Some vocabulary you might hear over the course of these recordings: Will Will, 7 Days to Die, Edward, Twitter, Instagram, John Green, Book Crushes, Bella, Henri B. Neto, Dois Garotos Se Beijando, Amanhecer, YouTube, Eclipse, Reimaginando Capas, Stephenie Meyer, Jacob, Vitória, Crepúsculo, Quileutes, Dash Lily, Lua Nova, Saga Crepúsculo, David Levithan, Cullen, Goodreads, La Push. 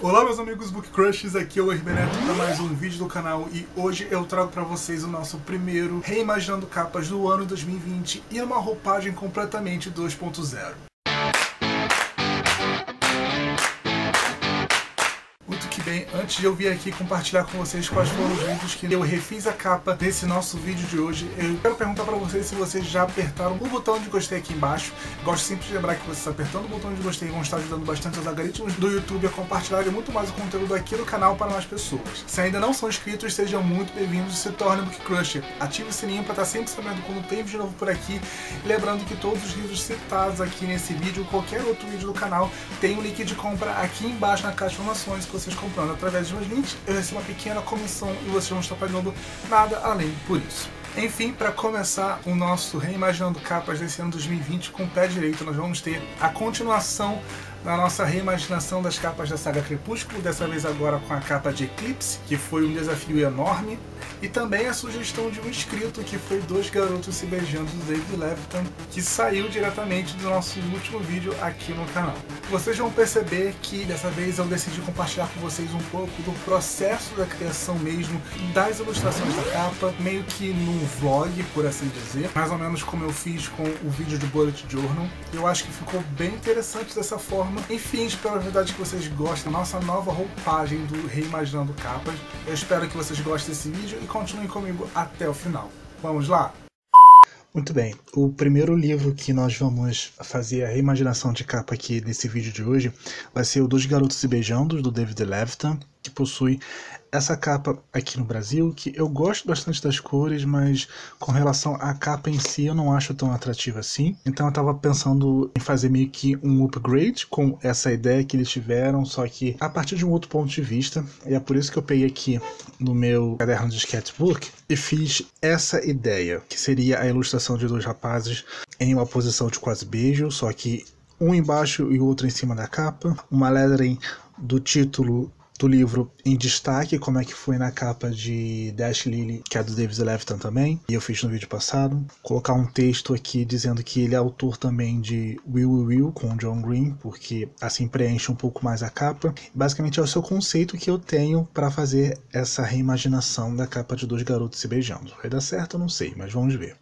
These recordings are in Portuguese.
Olá meus amigos Book Crushes, aqui é o Henri B. Neto para mais um vídeo do canal e hoje eu trago para vocês o nosso primeiro Reimaginando Capas do ano 2020 e uma roupagem completamente 2.0. Bem, antes de eu vir aqui compartilhar com vocês quais foram os vídeos que eu refiz a capa desse nosso vídeo de hoje, eu quero perguntar pra vocês se vocês já apertaram o botão de gostei aqui embaixo. Gosto sempre de lembrar que vocês apertando o botão de gostei vão estar ajudando bastante os algoritmos do YouTube a compartilharem muito mais o conteúdo aqui do canal para mais pessoas. Se ainda não são inscritos, sejam muito bem-vindos e se tornem Book Crusher. Ative o sininho para estar sempre sabendo quando tem vídeo novo por aqui. Lembrando que todos os livros citados aqui nesse vídeo, qualquer outro vídeo do canal, tem um link de compra aqui embaixo na caixa de informações que vocês compram. Através de meus links, eu recebo uma pequena comissão e vocês não estão pagando nada além por isso. Enfim, para começar o nosso Reimaginando Capas desse ano 2020 com o pé direito, nós vamos ter a continuação na nossa reimaginação das capas da Saga Crepúsculo, dessa vez agora com a capa de Eclipse, que foi um desafio enorme, e também a sugestão de um inscrito, que foi Dois Garotos Se Beijando, do David Levithan, que saiu diretamente do nosso último vídeo aqui no canal. Vocês vão perceber que dessa vez eu decidi compartilhar com vocês um pouco do processo da criação mesmo, das ilustrações da capa, meio que num vlog, por assim dizer, mais ou menos como eu fiz com o vídeo de Bullet Journal. Eu acho que ficou bem interessante dessa forma. Enfim, espero verdade que vocês gostem da nossa nova roupagem do Reimaginando Capas. Eu espero que vocês gostem desse vídeo e continuem comigo até o final. Vamos lá? Muito bem, o primeiro livro que nós vamos fazer a reimaginação de capa aqui nesse vídeo de hoje vai ser o Dois Garotos Se Beijando, do David Levithan, que possui essa capa aqui no Brasil, que eu gosto bastante das cores, mas com relação à capa em si eu não acho tão atrativa assim. Então eu estava pensando em fazer meio que um upgrade com essa ideia que eles tiveram, só que a partir de um outro ponto de vista. E é por isso que eu peguei aqui no meu caderno de sketchbook e fiz essa ideia, que seria a ilustração de dois rapazes em uma posição de quase beijo, só que um embaixo e o outro em cima da capa, uma lettering do título do livro em destaque, como é que foi na capa de Dash Lily, que é do David Levithan também, e eu fiz no vídeo passado. Colocar um texto aqui dizendo que ele é autor também de Will Will, com John Green, porque assim preenche um pouco mais a capa. Basicamente é o seu conceito que eu tenho para fazer essa reimaginação da capa de Dois Garotos Se Beijando. Vai dar certo? Eu não sei, mas vamos ver.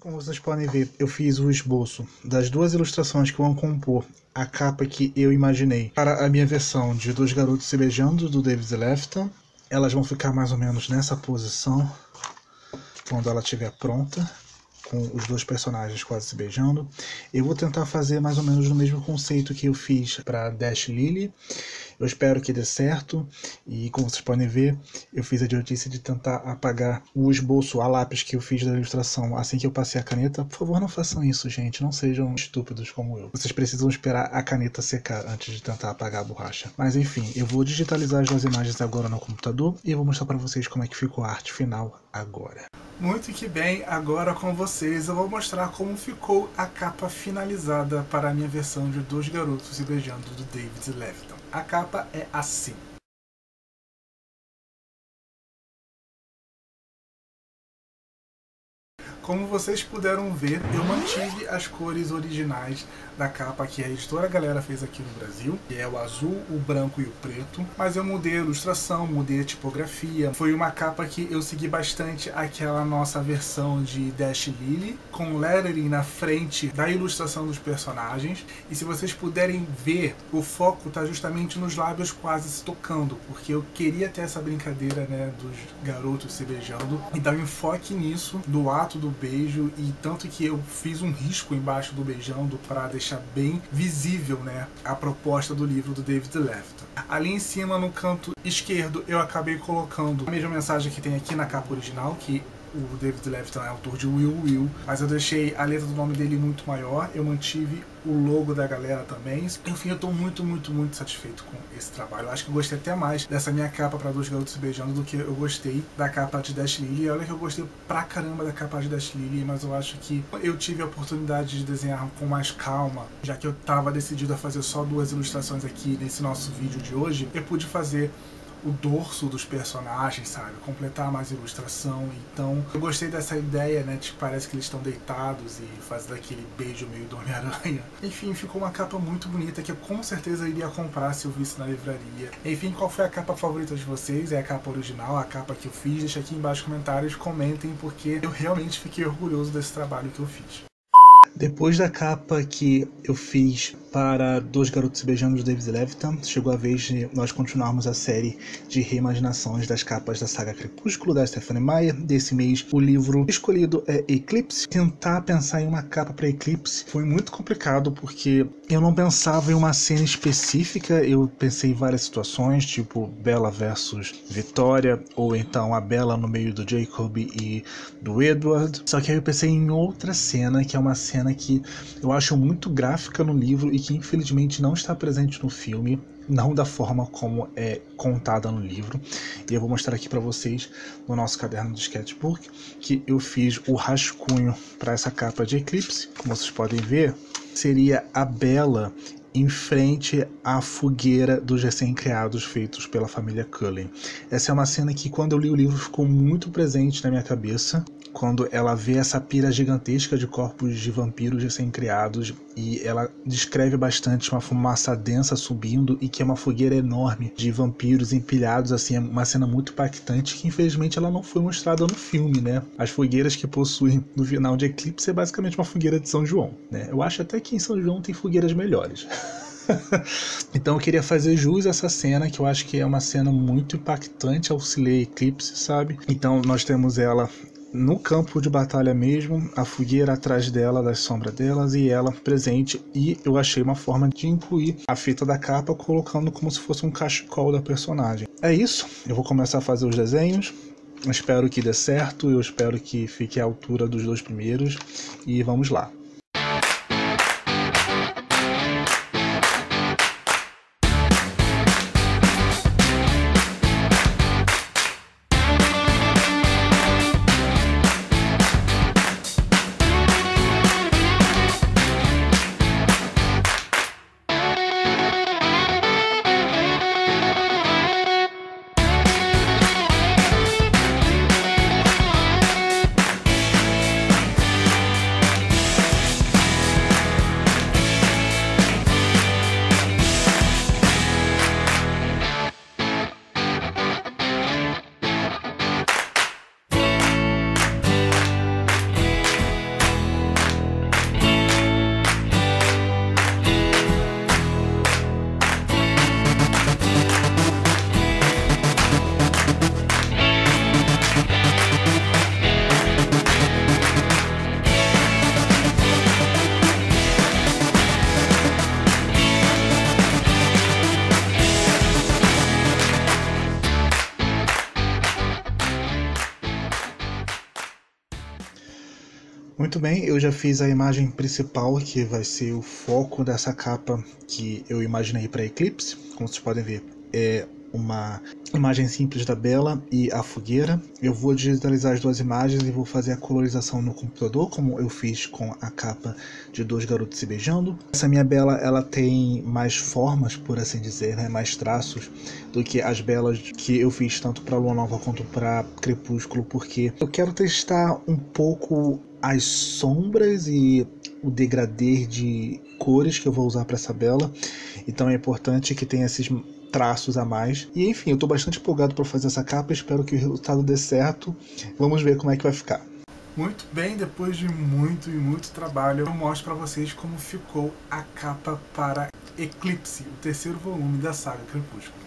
Como vocês podem ver, eu fiz o esboço das duas ilustrações que vão compor a capa que eu imaginei para a minha versão de Dois Garotos Se Beijando, do David Levithan. Elas vão ficar mais ou menos nessa posição quando ela estiver pronta, com os dois personagens quase se beijando. Eu vou tentar fazer mais ou menos no mesmo conceito que eu fiz para Dash Lily. Eu espero que dê certo. E como vocês podem ver, eu fiz a idiotice de tentar apagar o esboço a lápis que eu fiz da ilustração assim que eu passei a caneta. Por favor, não façam isso, gente. Não sejam estúpidos como eu. Vocês precisam esperar a caneta secar antes de tentar apagar a borracha. Mas enfim, eu vou digitalizar as duas imagens agora no computador e eu vou mostrar para vocês como é que ficou a arte final agora. Muito que bem, agora com vocês eu vou mostrar como ficou a capa finalizada para a minha versão de Dois Garotos Se Beijando, do David Levithan. A capa é assim. Como vocês puderam ver, eu mantive as cores originais da capa que a editora Galera fez aqui no Brasil, que é o azul, o branco e o preto, mas eu mudei a ilustração, mudei a tipografia. Foi uma capa que eu segui bastante aquela nossa versão de Dash Lily, com lettering na frente da ilustração dos personagens, e se vocês puderem ver, o foco está justamente nos lábios quase se tocando, porque eu queria ter essa brincadeira, né, dos garotos se beijando, e dar um enfoque nisso, do ato do beijo, e tanto que eu fiz um risco embaixo do beijando para deixar bem visível, né, a proposta do livro do David Levithan. Ali em cima, no canto esquerdo, eu acabei colocando a mesma mensagem que tem aqui na capa original, que o David Levithan é autor de Will Will, mas eu deixei a letra do nome dele muito maior, eu mantive o logo da Galera também. Enfim, eu tô muito satisfeito com esse trabalho. Eu acho que eu gostei até mais dessa minha capa para Dois Garotos Se Beijando do que eu gostei da capa de Dash Lily. Olha que eu gostei pra caramba da capa de Dash Lily, mas eu acho que eu tive a oportunidade de desenhar com mais calma, já que eu tava decidido a fazer só duas ilustrações aqui nesse nosso vídeo de hoje. Eu pude fazer o dorso dos personagens, sabe? Completar mais ilustração. Então, eu gostei dessa ideia, né? Tipo, parece que eles estão deitados e fazendo aquele beijo meio do Homem-Aranha. Enfim, ficou uma capa muito bonita que eu com certeza iria comprar se eu visse na livraria. Enfim, qual foi a capa favorita de vocês? É a capa original, a capa que eu fiz? Deixa aqui embaixo nos comentários, comentem, porque eu realmente fiquei orgulhoso desse trabalho que eu fiz. Depois da capa que eu fiz para Dois Garotos Se Beijando de David Levithan, chegou a vez de nós continuarmos a série de reimaginações das capas da Saga Crepúsculo, da Stephenie Meyer. Desse mês, o livro escolhido é Eclipse. Tentar pensar em uma capa para Eclipse foi muito complicado, porque eu não pensava em uma cena específica. Eu pensei em várias situações, tipo Bella versus Vitória, ou então a Bella no meio do Jacob e do Edward. Só que aí eu pensei em outra cena, que é uma cena que eu acho muito gráfica no livro e que infelizmente não está presente no filme, não da forma como é contada no livro, e eu vou mostrar aqui para vocês no nosso caderno de sketchbook que eu fiz o rascunho para essa capa de Eclipse. Como vocês podem ver, seria a Bella em frente à fogueira dos recém-criados feitos pela família Cullen. Essa é uma cena que, quando eu li o livro, ficou muito presente na minha cabeça, quando ela vê essa pira gigantesca de corpos de vampiros recém-criados, e ela descreve bastante uma fumaça densa subindo e que é uma fogueira enorme de vampiros empilhados, assim, é uma cena muito impactante que infelizmente ela não foi mostrada no filme, né? As fogueiras que possuem no final de Eclipse é basicamente uma fogueira de São João, né? Eu acho até que em São João tem fogueiras melhores. Então eu queria fazer jus a essa cena, que eu acho que é uma cena muito impactante ao se ler Eclipse, sabe? Então nós temos ela no campo de batalha mesmo, a fogueira atrás dela, das sombras delas, e ela presente, e eu achei uma forma de incluir a fita da capa colocando como se fosse um cachecol da personagem. É isso, eu vou começar a fazer os desenhos, eu espero que dê certo, eu espero que fique à altura dos dois primeiros, e vamos lá. Muito bem, eu já fiz a imagem principal, que vai ser o foco dessa capa que eu imaginei para Eclipse. Como vocês podem ver, é uma imagem simples da Bella e a fogueira. Eu vou digitalizar as duas imagens e vou fazer a colorização no computador, como eu fiz com a capa de Dois Garotos Se Beijando. Essa minha Bella, ela tem mais formas, por assim dizer, né? Mais traços do que as Bellas que eu fiz tanto para Lua Nova quanto para Crepúsculo, porque eu quero testar um pouco as sombras e o degradê de cores que eu vou usar para essa Bella. Então é importante que tenha esses traços a mais. E enfim, eu estou bastante empolgado para fazer essa capa, espero que o resultado dê certo. Vamos ver como é que vai ficar. Muito bem, depois de muito e muito trabalho, eu mostro para vocês como ficou a capa para Eclipse, o terceiro volume da saga Crepúsculo.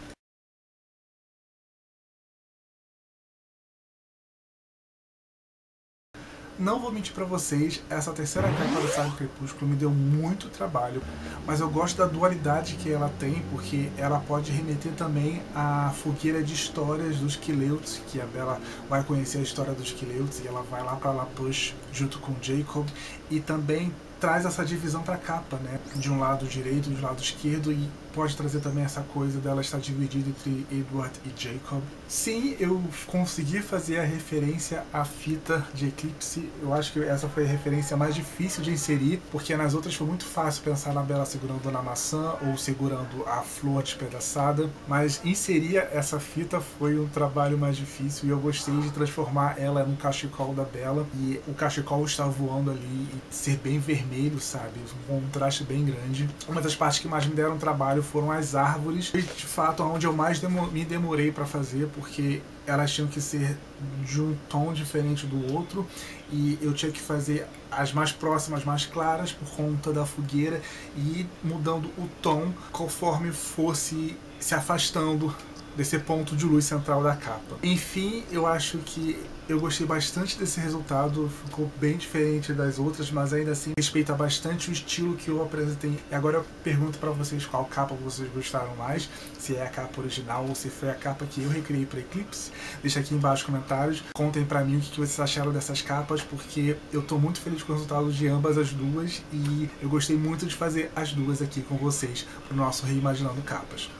Não vou mentir pra vocês, essa terceira capa da saga Crepúsculo me deu muito trabalho, mas eu gosto da dualidade que ela tem, porque ela pode remeter também à fogueira de histórias dos Quileutes, que a Bella vai conhecer a história dos Quileutes, e ela vai lá pra La Push junto com Jacob, e também traz essa divisão pra capa, né? De um lado direito, do lado esquerdo, e pode trazer também essa coisa dela estar dividida entre Edward e Jacob. Sim, eu consegui fazer a referência à fita de Eclipse. Eu acho que essa foi a referência mais difícil de inserir, porque nas outras foi muito fácil pensar na Bella segurando na maçã ou segurando a flor despedaçada, mas inserir essa fita foi um trabalho mais difícil, e eu gostei de transformar ela num cachecol da Bella, e o cachecol está voando ali e ser bem vermelho, sabe? Um contraste bem grande. Uma das partes que mais me deram trabalho foram as árvores, e de fato onde eu mais me demorei para fazer, porque elas tinham que ser de um tom diferente do outro, e eu tinha que fazer as mais próximas, mais claras, por conta da fogueira, e mudando o tom conforme fosse se afastando desse ponto de luz central da capa. Enfim, eu acho que eu gostei bastante desse resultado, ficou bem diferente das outras, mas ainda assim respeita bastante o estilo que eu apresentei. E agora eu pergunto pra vocês qual capa vocês gostaram mais, se é a capa original ou se foi a capa que eu recriei para Eclipse. Deixa aqui embaixo nos comentários, contem pra mim o que vocês acharam dessas capas, porque eu tô muito feliz com o resultado de ambas as duas, e eu gostei muito de fazer as duas aqui com vocês pro nosso Reimaginando Capas.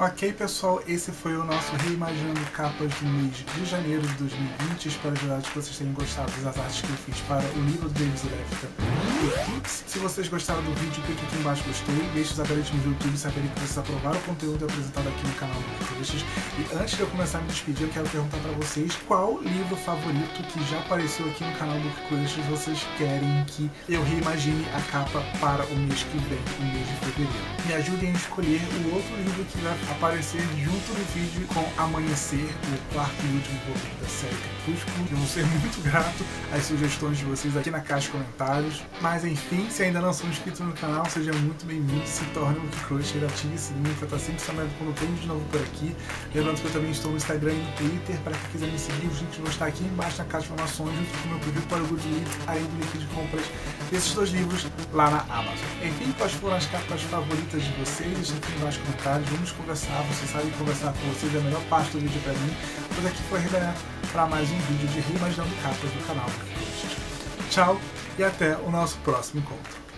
Ok, pessoal, esse foi o nosso Reimaginando Capas do mês de janeiro de 2020. Espero que vocês tenham gostado das artes que eu fiz para o livro do David Levithan. Se vocês gostaram do vídeo, clique aqui embaixo gostei. Deixe os algoritmos do YouTube saberem que vocês aprovaram o conteúdo apresentado aqui no canal do Book Crushes. E antes de eu começar a me despedir, eu quero perguntar para vocês qual livro favorito que já apareceu aqui no canal do Book Crushes vocês querem que eu reimagine a capa para o mês que vem, o mês de fevereiro. Me ajudem a escolher o outro livro que vai aparecer junto no vídeo com Amanhecer, o quarto e último volume da série Crepúsculo. Eu vou ser muito grato às sugestões de vocês aqui na caixa de comentários. Mas enfim, se ainda não são inscritos no canal, seja muito bem-vindo, se torne um Book Crusher, ative esse sininho para estar sempre sabendo quando tem de novo por aqui. Lembrando que eu também estou no Instagram e no Twitter, para quem quiser me seguir, os links vão estar aqui embaixo na caixa de informações, junto com o meu perfil para o Goodreads, além do link de compras desses dois livros lá na Amazon. Enfim, quais foram as capas favoritas de vocês? Deixem aqui embaixo nos comentários, vamos conversar, vocês sabem conversar com vocês, é a melhor parte do vídeo para mim. Pois aqui foi revelar para mais um vídeo de Reimaginando Capas do canal. Tchau e até o nosso próximo encontro.